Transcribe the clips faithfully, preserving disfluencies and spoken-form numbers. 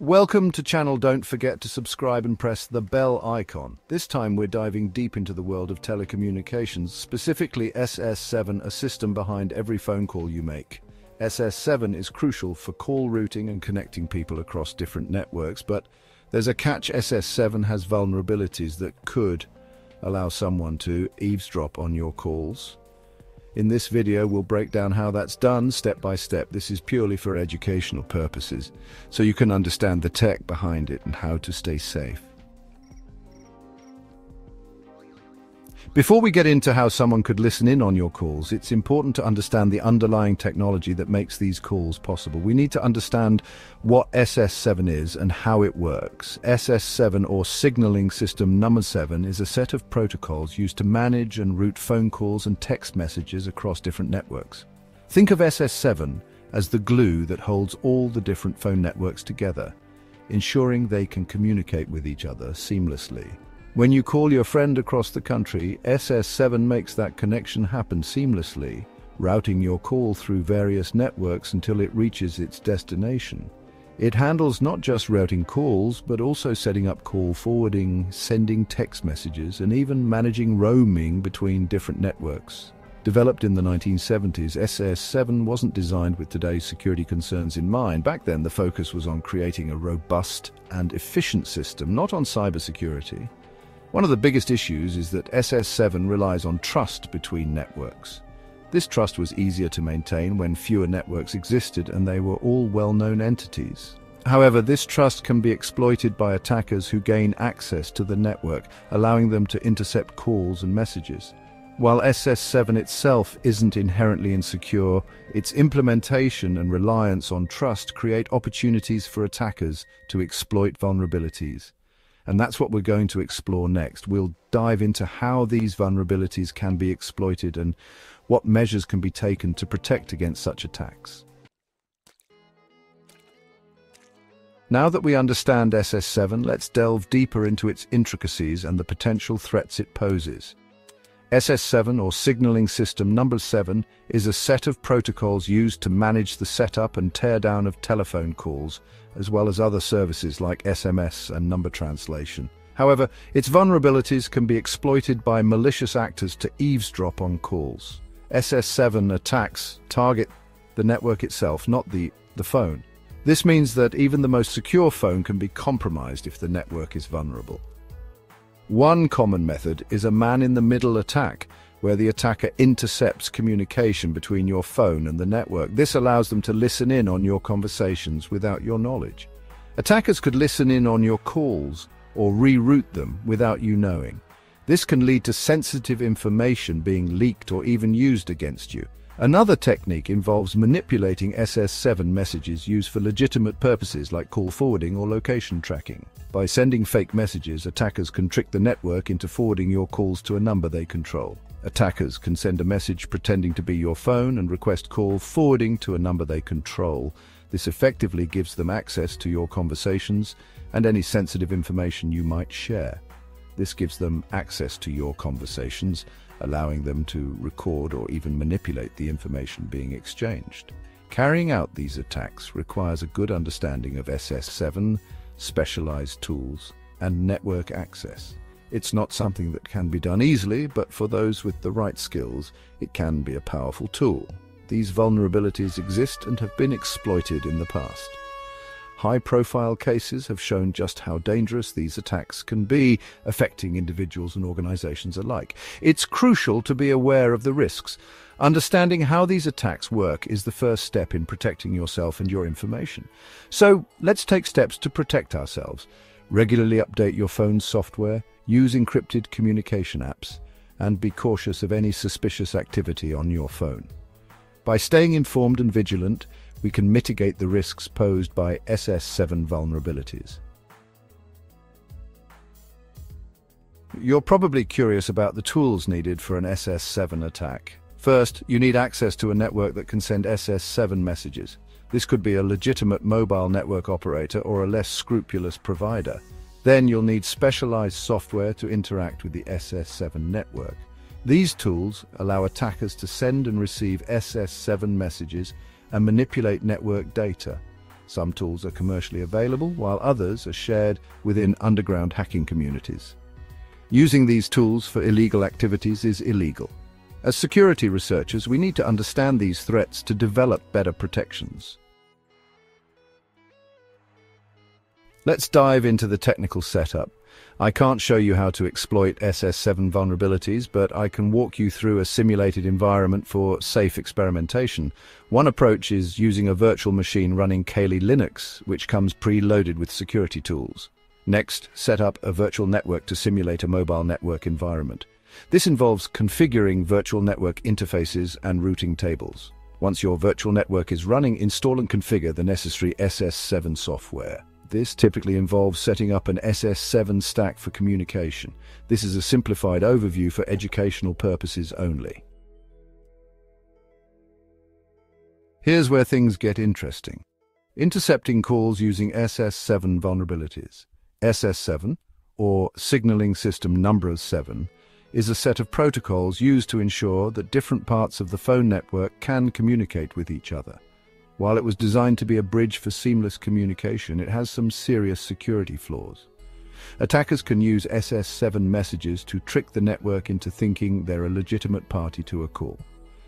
Welcome to channel. Don't forget to subscribe and press the bell icon. This time we're diving deep into the world of telecommunications, specifically S S seven, a system behind every phone call you make. S S seven is crucial for call routing and connecting people across different networks, but there's a catch. S S seven has vulnerabilities that could allow someone to eavesdrop on your calls. In this video, we'll break down how that's done step by step. This is purely for educational purposes, so you can understand the tech behind it and how to stay safe. Before we get into how someone could listen in on your calls, it's important to understand the underlying technology that makes these calls possible. We need to understand what S S seven is and how it works. S S seven, or Signaling System Number seven, is a set of protocols used to manage and route phone calls and text messages across different networks. Think of S S seven as the glue that holds all the different phone networks together, ensuring they can communicate with each other seamlessly. When you call your friend across the country, S S seven makes that connection happen seamlessly, routing your call through various networks until it reaches its destination. It handles not just routing calls, but also setting up call forwarding, sending text messages, and even managing roaming between different networks. Developed in the nineteen seventies, S S seven wasn't designed with today's security concerns in mind. Back then, the focus was on creating a robust and efficient system, not on cybersecurity. One of the biggest issues is that S S seven relies on trust between networks. This trust was easier to maintain when fewer networks existed and they were all well-known entities. However, this trust can be exploited by attackers who gain access to the network, allowing them to intercept calls and messages. While S S seven itself isn't inherently insecure, its implementation and reliance on trust create opportunities for attackers to exploit vulnerabilities. And that's what we're going to explore next. We'll dive into how these vulnerabilities can be exploited and what measures can be taken to protect against such attacks. Now that we understand S S seven, let's delve deeper into its intricacies and the potential threats it poses. S S seven, or Signaling System Number seven, is a set of protocols used to manage the setup and teardown of telephone calls, as well as other services like S M S and number translation. However, its vulnerabilities can be exploited by malicious actors to eavesdrop on calls. S S seven attacks target the network itself, not the, the phone. This means that even the most secure phone can be compromised if the network is vulnerable. One common method is a man-in-the-middle attack, where the attacker intercepts communication between your phone and the network. This allows them to listen in on your conversations without your knowledge. Attackers could listen in on your calls or reroute them without you knowing. This can lead to sensitive information being leaked or even used against you. Another technique involves manipulating S S seven messages used for legitimate purposes like call forwarding or location tracking. By sending fake messages, attackers can trick the network into forwarding your calls to a number they control. Attackers can send a message pretending to be your phone and request call forwarding to a number they control. This effectively gives them access to your conversations and any sensitive information you might share. This gives them access to your conversations, allowing them to record or even manipulate the information being exchanged. Carrying out these attacks requires a good understanding of S S seven, specialized tools, and network access. It's not something that can be done easily, but for those with the right skills, it can be a powerful tool. These vulnerabilities exist and have been exploited in the past. High-profile cases have shown just how dangerous these attacks can be, affecting individuals and organizations alike. It's crucial to be aware of the risks. Understanding how these attacks work is the first step in protecting yourself and your information. So let's take steps to protect ourselves. Regularly update your phone's software, use encrypted communication apps, and be cautious of any suspicious activity on your phone. By staying informed and vigilant, we can mitigate the risks posed by S S seven vulnerabilities. You're probably curious about the tools needed for an S S seven attack. First, you need access to a network that can send S S seven messages. This could be a legitimate mobile network operator or a less scrupulous provider. Then you'll need specialized software to interact with the S S seven network. These tools allow attackers to send and receive S S seven messages and manipulate network data. Some tools are commercially available, while others are shared within underground hacking communities. Using these tools for illegal activities is illegal. As security researchers, we need to understand these threats to develop better protections. Let's dive into the technical setup. I can't show you how to exploit S S seven vulnerabilities, but I can walk you through a simulated environment for safe experimentation. One approach is using a virtual machine running Kali Linux, which comes pre-loaded with security tools. Next, set up a virtual network to simulate a mobile network environment. This involves configuring virtual network interfaces and routing tables. Once your virtual network is running, install and configure the necessary S S seven software. This typically involves setting up an S S seven stack for communication. This is a simplified overview for educational purposes only. Here's where things get interesting. Intercepting calls using S S seven vulnerabilities. S S seven, or Signaling System Number seven, is a set of protocols used to ensure that different parts of the phone network can communicate with each other. While it was designed to be a bridge for seamless communication, it has some serious security flaws. Attackers can use S S seven messages to trick the network into thinking they're a legitimate party to a call.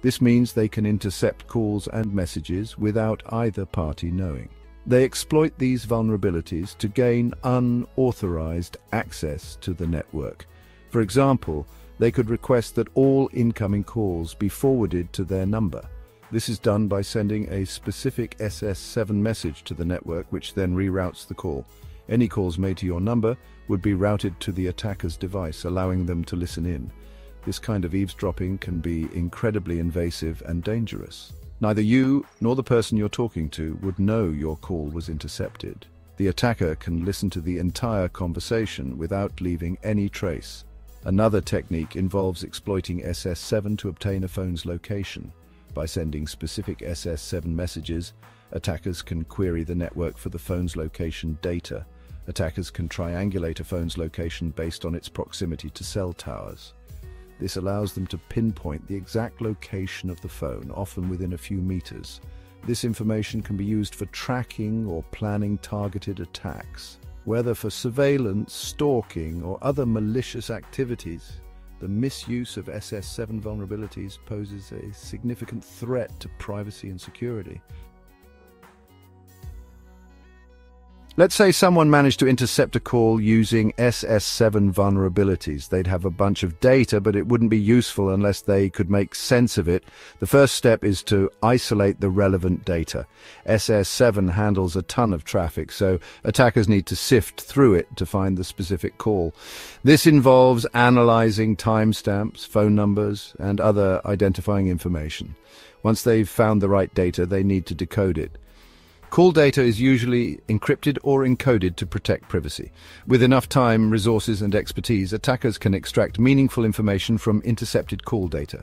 This means they can intercept calls and messages without either party knowing. They exploit these vulnerabilities to gain unauthorized access to the network. For example, they could request that all incoming calls be forwarded to their number. This is done by sending a specific S S seven message to the network, which then reroutes the call. Any calls made to your number would be routed to the attacker's device, allowing them to listen in. This kind of eavesdropping can be incredibly invasive and dangerous. Neither you nor the person you're talking to would know your call was intercepted. The attacker can listen to the entire conversation without leaving any trace. Another technique involves exploiting S S seven to obtain a phone's location. By sending specific S S seven messages, attackers can query the network for the phone's location data. Attackers can triangulate a phone's location based on its proximity to cell towers. This allows them to pinpoint the exact location of the phone, often within a few meters. This information can be used for tracking or planning targeted attacks, whether for surveillance, stalking, or other malicious activities. The misuse of S S seven vulnerabilities poses a significant threat to privacy and security. Let's say someone managed to intercept a call using S S seven vulnerabilities. They'd have a bunch of data, but it wouldn't be useful unless they could make sense of it. The first step is to isolate the relevant data. S S seven handles a ton of traffic, so attackers need to sift through it to find the specific call. This involves analyzing timestamps, phone numbers, and other identifying information. Once they've found the right data, they need to decode it. Call data is usually encrypted or encoded to protect privacy. With enough time, resources, and expertise, attackers can extract meaningful information from intercepted call data.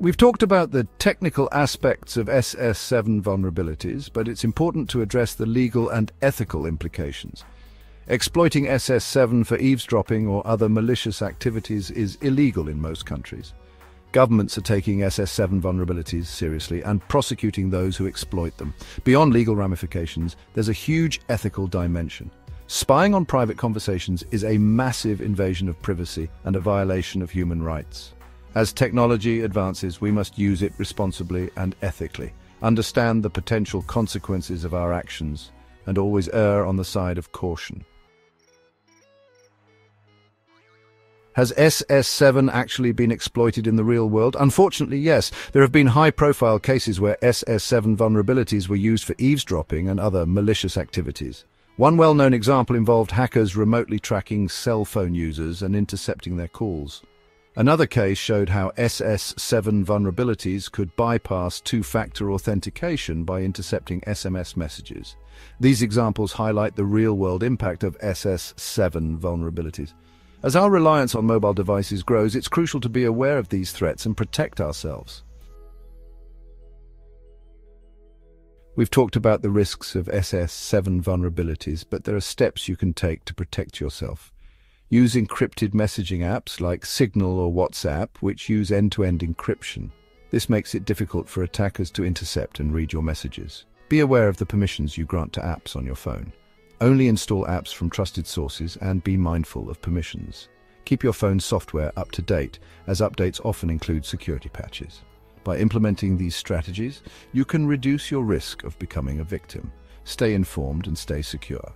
We've talked about the technical aspects of S S seven vulnerabilities, but it's important to address the legal and ethical implications. Exploiting S S seven for eavesdropping or other malicious activities is illegal in most countries. Governments are taking S S seven vulnerabilities seriously and prosecuting those who exploit them. Beyond legal ramifications, there's a huge ethical dimension. Spying on private conversations is a massive invasion of privacy and a violation of human rights. As technology advances, we must use it responsibly and ethically, understand the potential consequences of our actions, and always err on the side of caution. Has S S seven actually been exploited in the real world? Unfortunately, yes. There have been high-profile cases where S S seven vulnerabilities were used for eavesdropping and other malicious activities. One well-known example involved hackers remotely tracking cell phone users and intercepting their calls. Another case showed how S S seven vulnerabilities could bypass two-factor authentication by intercepting S M S messages. These examples highlight the real-world impact of S S seven vulnerabilities. As our reliance on mobile devices grows, it's crucial to be aware of these threats and protect ourselves. We've talked about the risks of S S seven vulnerabilities, but there are steps you can take to protect yourself. Use encrypted messaging apps like Signal or WhatsApp, which use end-to-end encryption. This makes it difficult for attackers to intercept and read your messages. Be aware of the permissions you grant to apps on your phone. Only install apps from trusted sources and be mindful of permissions. Keep your phone's software up to date, as updates often include security patches. By implementing these strategies, you can reduce your risk of becoming a victim. Stay informed and stay secure.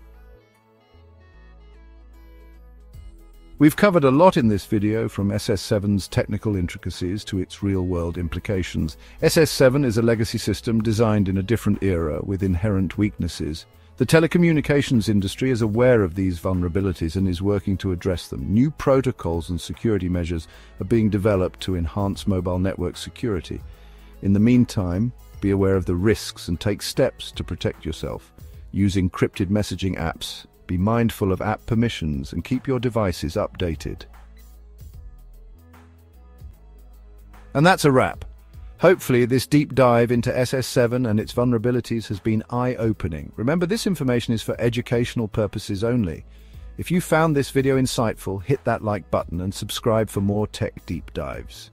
We've covered a lot in this video, from S S seven's technical intricacies to its real-world implications. S S seven is a legacy system designed in a different era with inherent weaknesses. The telecommunications industry is aware of these vulnerabilities and is working to address them. New protocols and security measures are being developed to enhance mobile network security. In the meantime, be aware of the risks and take steps to protect yourself. Use encrypted messaging apps. Be mindful of app permissions and keep your devices updated. And that's a wrap. Hopefully, this deep dive into S S seven and its vulnerabilities has been eye-opening. Remember, this information is for educational purposes only. If you found this video insightful, hit that like button and subscribe for more tech deep dives.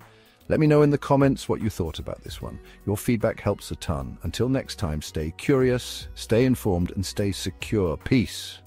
Let me know in the comments what you thought about this one. Your feedback helps a ton. Until next time, stay curious, stay informed, and stay secure. Peace.